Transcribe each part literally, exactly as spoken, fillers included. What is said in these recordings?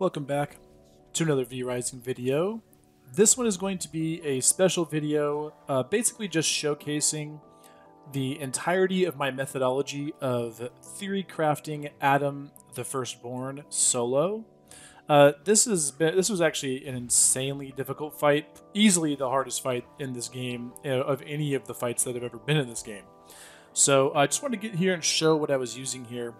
Welcome back to another V Rising video. This one is going to be a special video, uh, basically just showcasing the entirety of my methodology of theory crafting Adam the Firstborn solo. Uh, this has been, this was actually an insanely difficult fight, easily the hardest fight in this game, you know, of any of the fights that have ever been in this game. So I uh, just wanted to get here and show what I was using here.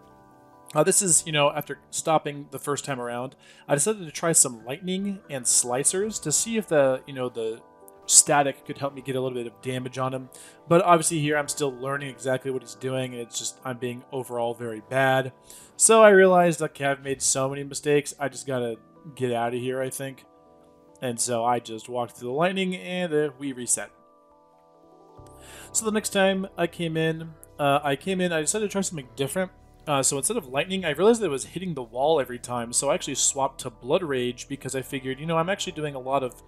Uh, this is, you know, after stopping the first time around, I decided to try some lightning and slicers to see if the, you know, the static could help me get a little bit of damage on him. But obviously here I'm still learning exactly what he's doing, and it's just, I'm being overall very bad. So I realized, okay, I've made so many mistakes, I just gotta get out of here, I think. And so I just walked through the lightning, and uh, we reset. So the next time I came in, uh, I came in, I decided to try something different. Uh, so instead of lightning, I realized that it was hitting the wall every time, so I actually swapped to blood rage because I figured, you know, I'm actually doing a lot of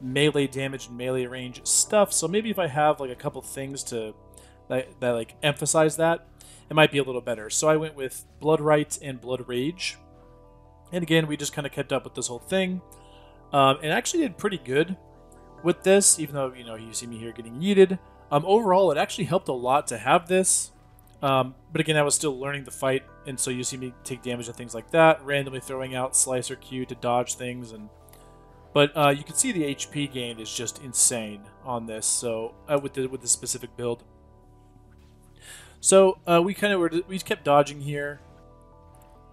melee damage and melee range stuff, so maybe if I have, like, a couple things to, that, that like, emphasize that, it might be a little better. So I went with blood rite and blood rage, and again, we just kind of kept up with this whole thing, um, and actually did pretty good with this, even though, you know, you see me here getting yeeted. Um, overall, it actually helped a lot to have this. Um, but again, I was still learning the fight, and so you see me take damage and things like that, randomly throwing out slicer Q to dodge things. And But uh, you can see the H P gain is just insane on this, so uh, with the, with the specific build. So uh, we kind of were we kept dodging here,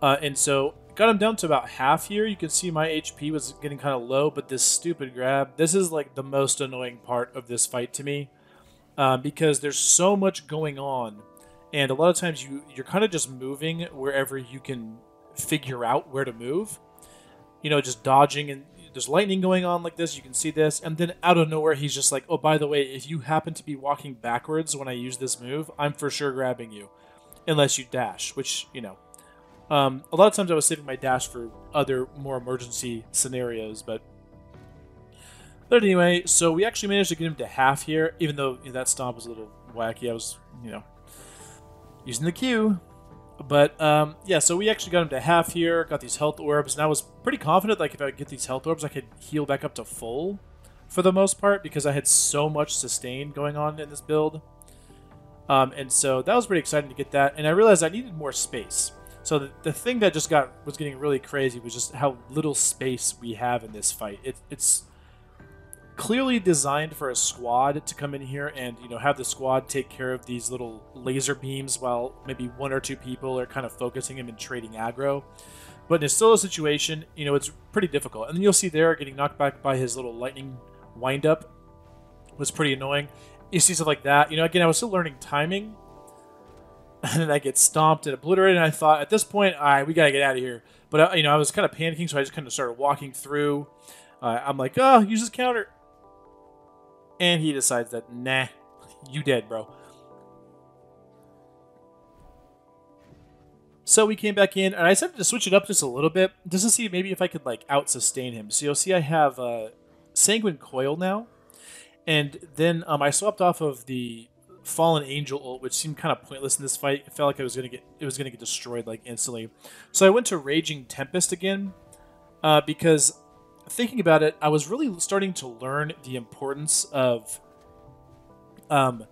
uh, and so got him down to about half here. You can see my H P was getting kind of low, but this stupid grab, this is like the most annoying part of this fight to me, uh, because there's so much going on. And a lot of times you, you're kind of just moving wherever you can figure out where to move. You know, just dodging, and there's lightning going on like this. You can see this. And then out of nowhere, he's just like, oh, by the way, if you happen to be walking backwards when I use this move, I'm for sure grabbing you. Unless you dash, which, you know. Um, a lot of times I was saving my dash for other more emergency scenarios, but... But anyway, so we actually managed to get him to half here, even though you know, that stomp was a little wacky. I was, you know... using the Q, but um, yeah, so we actually got him to half here, got these health orbs, and I was pretty confident, like, if I could get these health orbs, I could heal back up to full, for the most part, because I had so much sustain going on in this build, um, and so that was pretty exciting to get that, and I realized I needed more space. So the, the thing that just got, was getting really crazy was just how little space we have in this fight. It, it's clearly designed for a squad to come in here and, you know, have the squad take care of these little laser beams while maybe one or two people are kind of focusing him and trading aggro. But in a solo situation, you know, it's pretty difficult. And then you'll see there getting knocked back by his little lightning windup was pretty annoying. You see stuff like that. You know, again, I was still learning timing. And then I get stomped and obliterated, and I thought, at this point, all right, we got to get out of here. But, I, you know, I was kind of panicking, so I just kind of started walking through. Uh, I'm like, oh, use this counter. And he decides that, nah, you dead, bro. So we came back in, and I decided to switch it up just a little bit, just to see maybe if I could, like, out-sustain him. So you'll see I have uh, sanguine coil now, and then um, I swapped off of the fallen angel ult, which seemed kind of pointless in this fight. It felt like I was gonna get, it was going to get destroyed, like, instantly. So I went to raging tempest again, uh, because... thinking about it, I was really starting to learn the importance of um,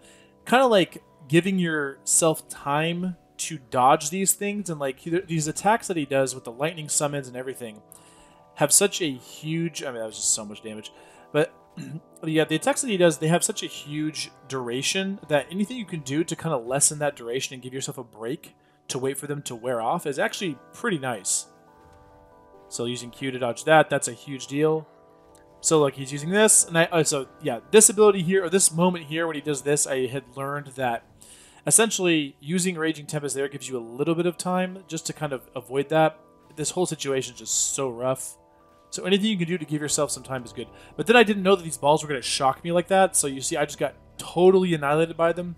kind of like giving yourself time to dodge these things. And like these attacks that he does with the lightning summons and everything have such a huge... I mean, that was just so much damage. But yeah, the attacks that he does, they have such a huge duration that anything you can do to kind of lessen that duration and give yourself a break to wait for them to wear off is actually pretty nice. So using Q to dodge that, that's a huge deal. So look, he's using this, and I uh, so yeah, this ability here, or this moment here when he does this, I had learned that essentially using Raging Tempest there gives you a little bit of time just to kind of avoid that. This whole situation is just so rough. So anything you can do to give yourself some time is good. But then I didn't know that these balls were going to shock me like that, so you see I just got totally annihilated by them.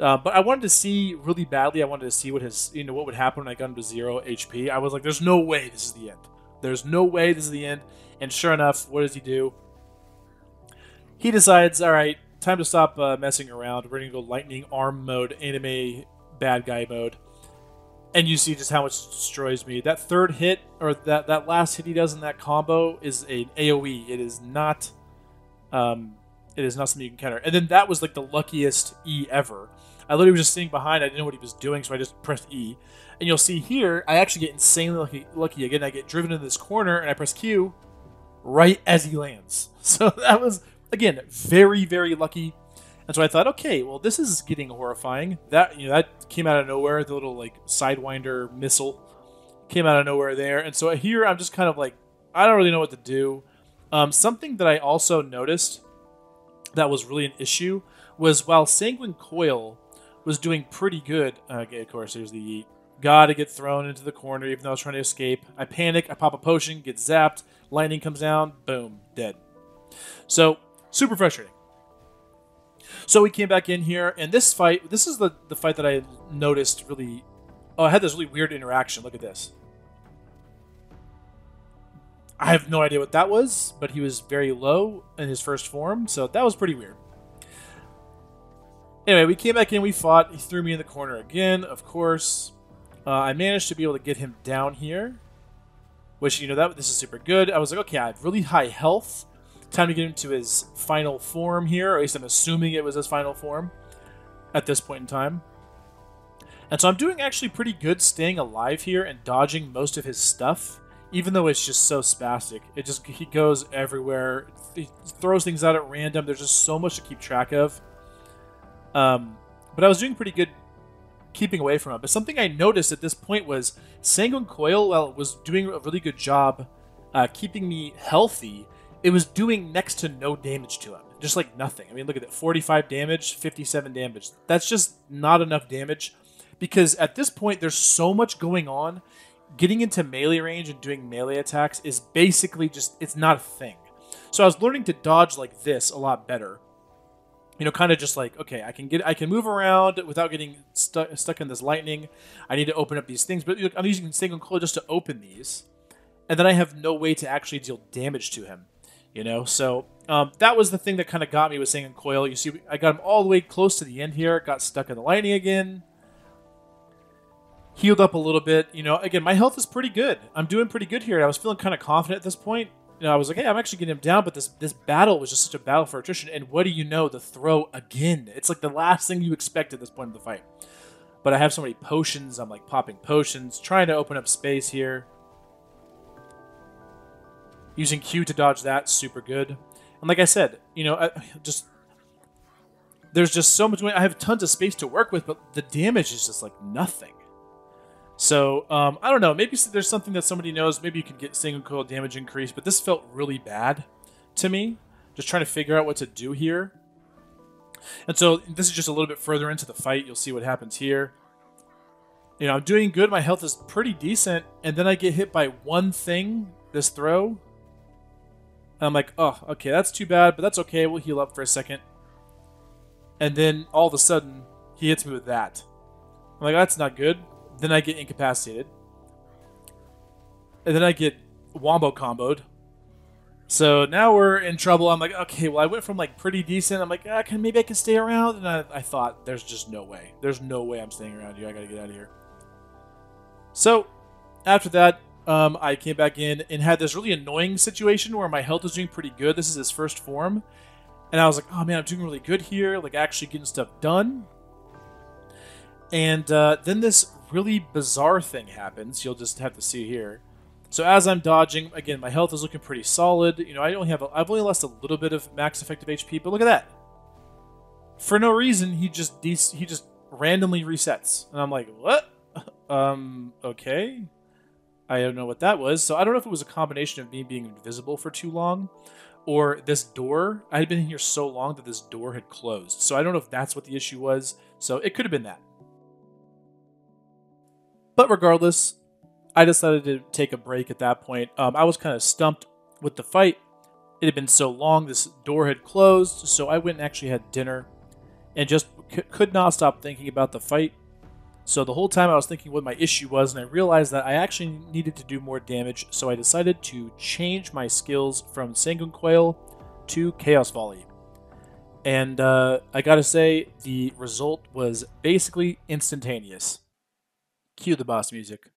Uh, but I wanted to see really badly. I wanted to see what his, you know, what would happen when I got him to zero H P. I was like, "There's no way this is the end. There's no way this is the end." And sure enough, what does he do? He decides, "All right, time to stop uh, messing around. We're gonna go lightning arm mode, anime bad guy mode." And you see just how much it destroys me. That third hit, or that, that last hit he does in that combo, is an AoE. It is not um, it is not something you can counter. And then that was like the luckiest E ever. I literally was just sitting behind. I didn't know what he was doing, so I just pressed E. And you'll see here, I actually get insanely lucky, lucky again. I get driven into this corner, and I press Q right as he lands. So that was, again, very, very lucky. And so I thought, okay, well, this is getting horrifying. That, you know, that came out of nowhere. The little like sidewinder missile came out of nowhere there. And so here I'm just kind of like, I don't really know what to do. Um, something that I also noticed that was really an issue was while Sanguine Coil was doing pretty good. Okay, of course, here's the yeet. Gotta get thrown into the corner, even though I was trying to escape. I panic. I pop a potion. Get zapped. Lightning comes down. Boom, dead. So super frustrating. So we came back in here, and this fight, this is the, the fight that I noticed really... Oh, I had this really weird interaction. Look at this. I have no idea what that was, but he was very low in his first form, so that was pretty weird. Anyway, we came back in, we fought. He threw me in the corner again, of course. Uh, I managed to be able to get him down here, which, you know, that this is super good. I was like, okay, I have really high health. Time to get him to his final form here, or at least I'm assuming it was his final form at this point in time. And so I'm doing actually pretty good staying alive here and dodging most of his stuff, even though it's just so spastic. It just, he goes everywhere. He throws things out at random. There's just so much to keep track of. Um, but I was doing pretty good keeping away from it. But something I noticed at this point was Sanguine Coil, while it was doing a really good job uh, keeping me healthy, it was doing next to no damage to him. Just like nothing. I mean, look at that. forty-five damage, fifty-seven damage. That's just not enough damage. Because at this point, there's so much going on. Getting into melee range and doing melee attacks is basically just... It's not a thing. So I was learning to dodge like this a lot better. You know, kind of just like, okay, I can get, I can move around without getting stu stuck in this lightning. I need to open up these things. But look, I'm using Sanguine Coil just to open these. And then I have no way to actually deal damage to him. You know, so um, that was the thing that kind of got me with Sanguine Coil. You see, I got him all the way close to the end here. Got stuck in the lightning again. Healed up a little bit. You know, again, my health is pretty good. I'm doing pretty good here. I was feeling kind of confident at this point. You know, I was like, hey, I'm actually getting him down. But this, this battle was just such a battle for attrition. And what do you know? The throw again. It's like the last thing you expect at this point of the fight. But I have so many potions. I'm like popping potions. Trying to open up space here. Using Q to dodge that, super good. And like I said, you know, I just there's just so much. I have tons of space to work with, but the damage is just like nothing. So um, I don't know. Maybe there's something that somebody knows. Maybe you can get Sanguine Coil damage increase, but this felt really bad to me. Just trying to figure out what to do here. And so this is just a little bit further into the fight. You'll see what happens here. You know, I'm doing good. My health is pretty decent, and then I get hit by one thing. This throw. And I'm like, oh, okay, that's too bad, but that's okay. We'll heal up for a second. And then all of a sudden, he hits me with that. I'm like, that's not good. Then I get incapacitated. And then I get wombo comboed. So now we're in trouble. I'm like, okay, well, I went from like pretty decent. I'm like, ah, can, maybe I can stay around. And I, I thought, there's just no way. There's no way I'm staying around here. I got to get out of here. So after that, Um, I came back in and had this really annoying situation where my health was doing pretty good. This is his first form. And I was like, oh man, I'm doing really good here. Like actually getting stuff done. And uh, then this really bizarre thing happens. You'll just have to see here. So as I'm dodging, again, my health is looking pretty solid. You know, I only have, a, I've only lost a little bit of max effective H P, but look at that. For no reason, he just, de he just randomly resets. And I'm like, what? um, okay. I don't know what that was. So I don't know if it was a combination of me being invisible for too long or this door. I had been here so long that this door had closed. So I don't know if that's what the issue was. So it could have been that. But regardless, I decided to take a break at that point. Um, I was kind of stumped with the fight. It had been so long. This door had closed. So I went and actually had dinner and just could not stop thinking about the fight. So the whole time I was thinking what my issue was, and I realized that I actually needed to do more damage, so I decided to change my skills from Sanguine Coil to Chaos Volley. And uh, I gotta say, the result was basically instantaneous. Cue the boss music.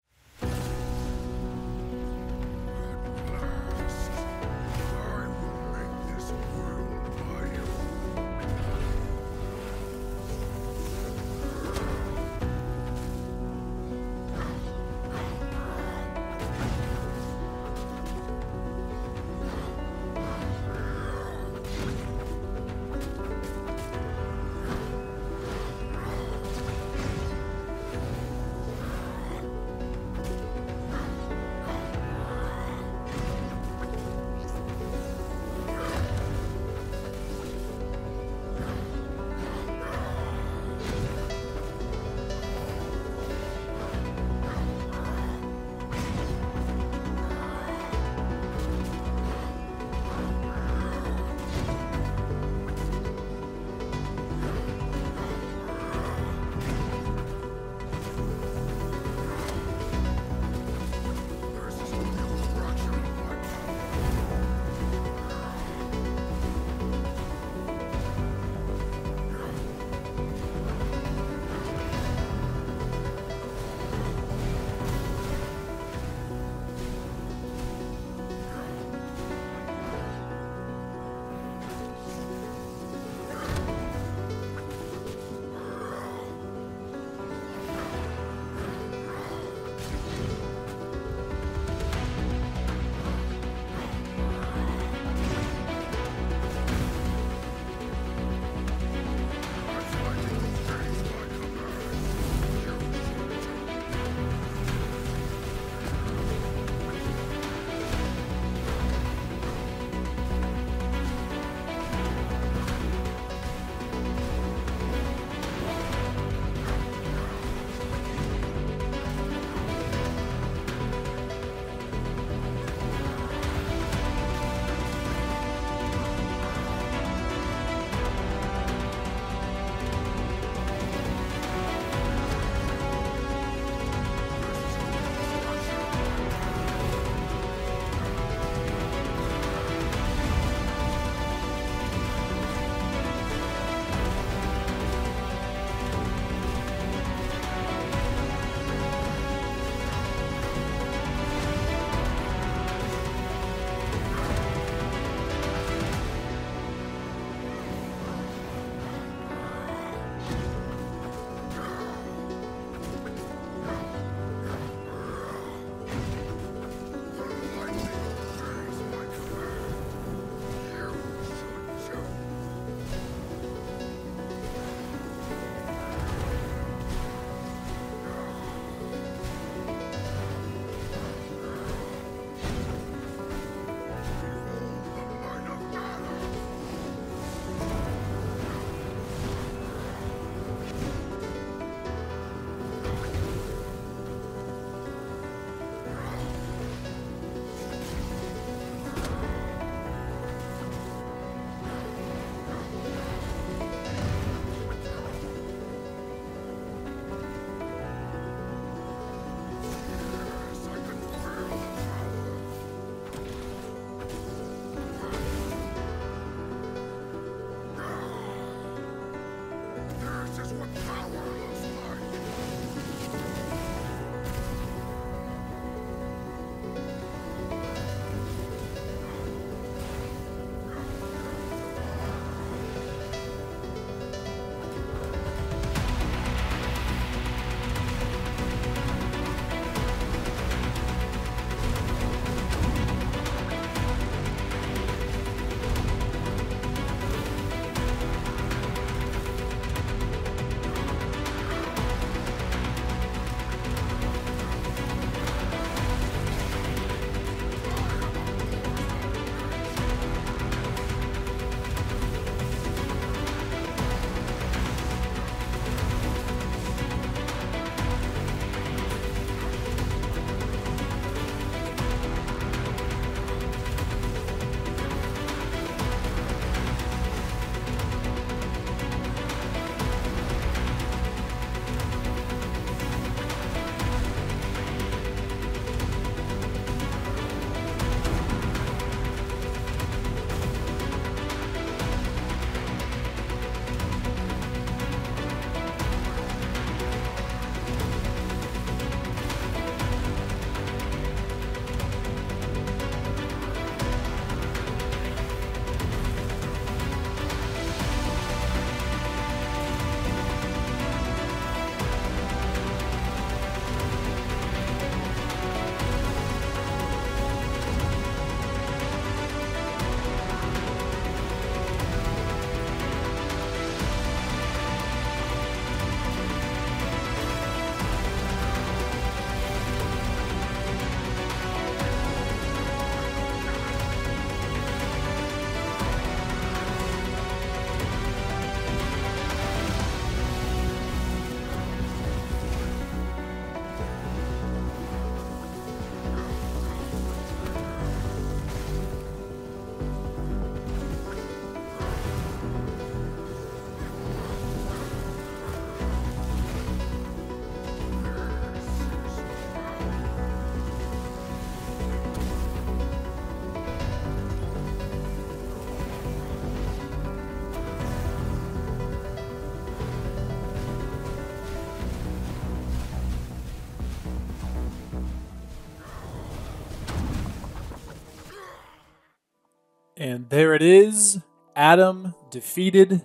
And there it is. Adam defeated.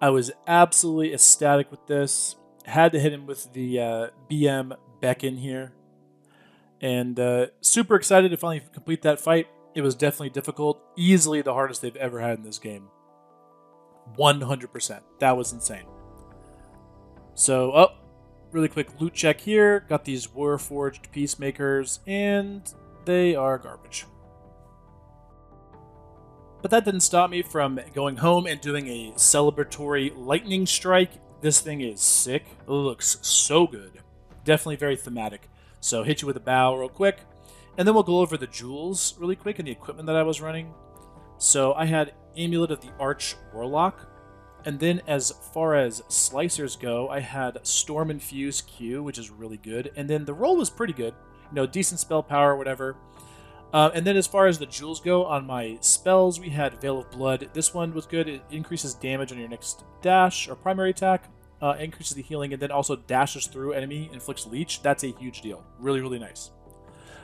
I was absolutely ecstatic with this. Had to hit him with the uh, B M Beckon here. And uh, super excited to finally complete that fight. It was definitely difficult. Easily the hardest they've ever had in this game. one hundred percent. That was insane. So, oh, really quick loot check here. Got these Warforged Peacemakers, and they are garbage. But that didn't stop me from going home and doing a celebratory lightning strike. This thing is sick. It looks so good. Definitely very thematic. So hit you with a bow real quick. And then we'll go over the jewels really quick and the equipment that I was running. So I had Amulet of the Arch Warlock. And then as far as slicers go, I had Storm Infuse Q, which is really good. And then the roll was pretty good. You know, decent spell power, whatever. Uh, and then as far as the jewels go, on my spells, we had Veil of Blood. This one was good. It increases damage on your next dash or primary attack. Uh, increases the healing, and then also dashes through enemy, inflicts leech. That's a huge deal. Really, really nice.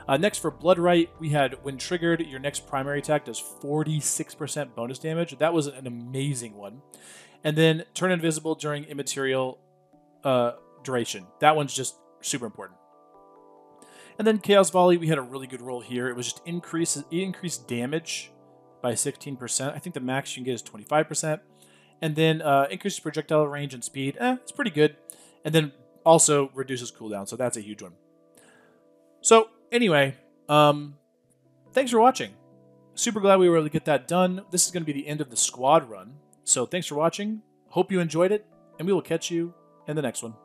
Uh, next for Blood Rite, we had when triggered, your next primary attack does forty-six percent bonus damage. That was an amazing one. And then turn invisible during immaterial uh, duration. That one's just super important. And then Chaos Volley, we had a really good roll here. It was just increased, increased damage by sixteen percent. I think the max you can get is twenty-five percent. And then uh, increases projectile range and speed. Eh, it's pretty good. And then also reduces cooldown, so that's a huge one. So anyway, um, thanks for watching. Super glad we were able to get that done. This is going to be the end of the squad run. So thanks for watching. Hope you enjoyed it, and we will catch you in the next one.